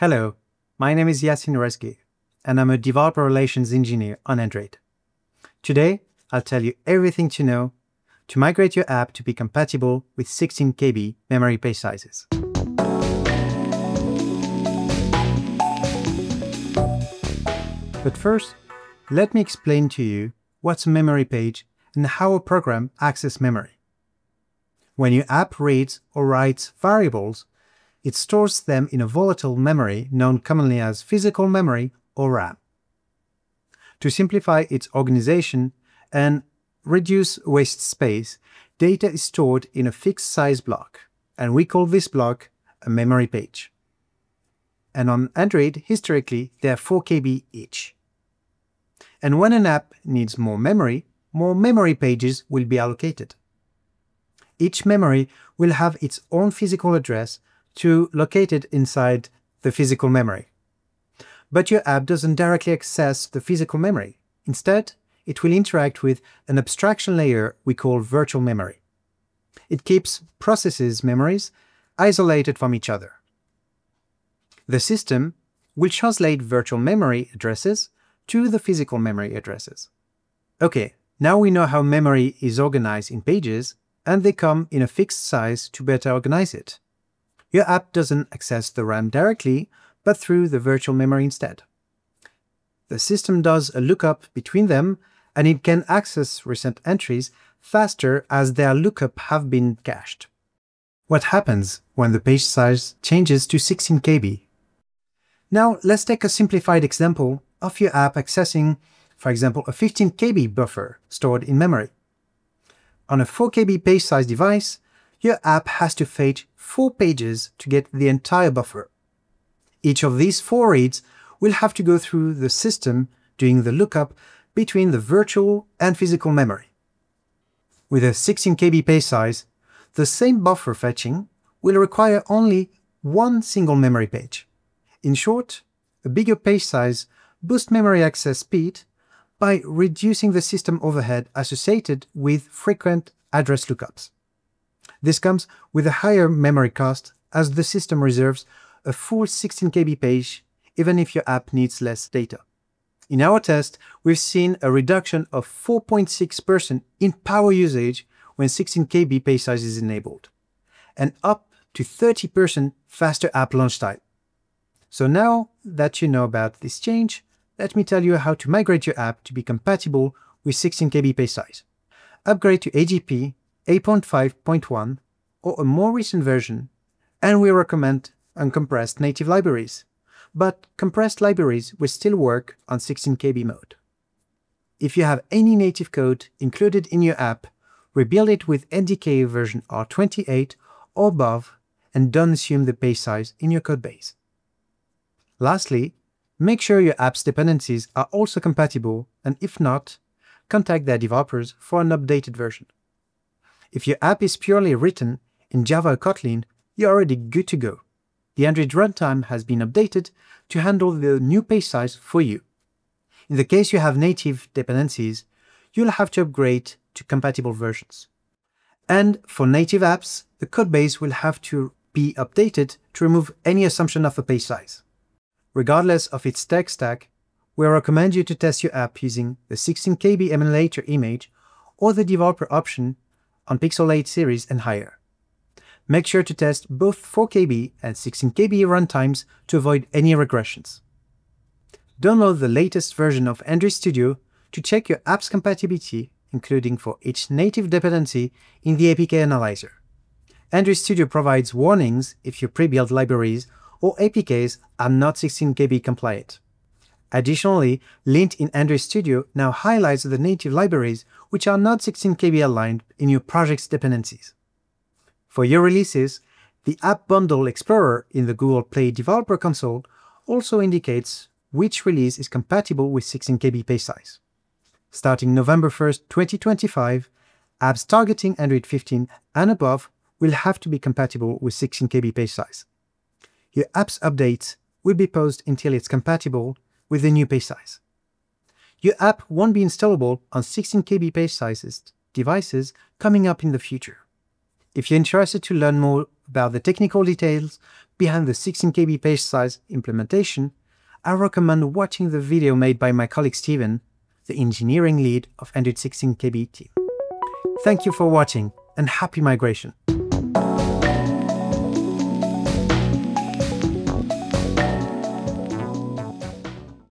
Hello, my name is Yacine Rezgui, and I'm a developer relations engineer on Android. Today, I'll tell you everything to know to migrate your app to be compatible with 16 KB memory page sizes. But first, let me explain to you what's a memory page and how a program accesses memory. When your app reads or writes variables, it stores them in a volatile memory known commonly as physical memory or RAM. To simplify its organization and reduce waste space, data is stored in a fixed size block, and we call this block a memory page. And on Android, historically, they are 4 KB each. And when an app needs more memory pages will be allocated. Each memory will have its own physical address to locate it inside the physical memory. But your app doesn't directly access the physical memory. Instead, it will interact with an abstraction layer we call virtual memory. It keeps processes' memories isolated from each other. The system will translate virtual memory addresses to the physical memory addresses. Okay, now we know how memory is organized in pages, and they come in a fixed size to better organize it. Your app doesn't access the RAM directly, but through the virtual memory instead. The system does a lookup between them, and it can access recent entries faster as their lookup have been cached. What happens when the page size changes to 16 KB? Now let's take a simplified example of your app accessing, for example, a 15 KB buffer stored in memory. On a 4 KB page size device, your app has to fetch 4 pages to get the entire buffer. Each of these 4 reads will have to go through the system doing the lookup between the virtual and physical memory. With a 16 KB page size, the same buffer fetching will require only one single memory page. In short, a bigger page size boosts memory access speed by reducing the system overhead associated with frequent address lookups. This comes with a higher memory cost as the system reserves a full 16 KB page even if your app needs less data. In our test, we've seen a reduction of 4.6% in power usage when 16 KB page size is enabled, and up to 30% faster app launch time. So now that you know about this change, let me tell you how to migrate your app to be compatible with 16 KB page size. Upgrade to AGP 8.5.1 or a more recent version, and we recommend uncompressed native libraries, but compressed libraries will still work on 16 KB mode. If you have any native code included in your app, rebuild it with NDK version R28 or above and don't assume the page size in your codebase. Lastly, make sure your app's dependencies are also compatible, and if not, contact their developers for an updated version. If your app is purely written in Java or Kotlin, you're already good to go. The Android runtime has been updated to handle the new page size for you. In the case you have native dependencies, you'll have to upgrade to compatible versions. And for native apps, the codebase will have to be updated to remove any assumption of a page size. Regardless of its tech stack, we recommend you to test your app using the 16 KB emulator image or the developer option on Pixel 8 series and higher. Make sure to test both 4 KB and 16 KB runtimes to avoid any regressions. Download the latest version of Android Studio to check your app's compatibility, including for each native dependency in the APK analyzer. Android Studio provides warnings if your pre-built libraries or APKs are not 16 KB compliant. Additionally, Lint in Android Studio now highlights the native libraries which are not 16 KB aligned in your project's dependencies. For your releases, the App Bundle Explorer in the Google Play Developer Console also indicates which release is compatible with 16 KB page size. Starting November 1st, 2025, apps targeting Android 15 and above will have to be compatible with 16 KB page size. Your app's updates will be paused until it's compatible with the new page size. Your app won't be installable on 16 KB page sizes devices coming up in the future. If you're interested to learn more about the technical details behind the 16 KB page size implementation, I recommend watching the video made by my colleague Steven, the engineering lead of Android 16 KB team. Thank you for watching, and happy migration!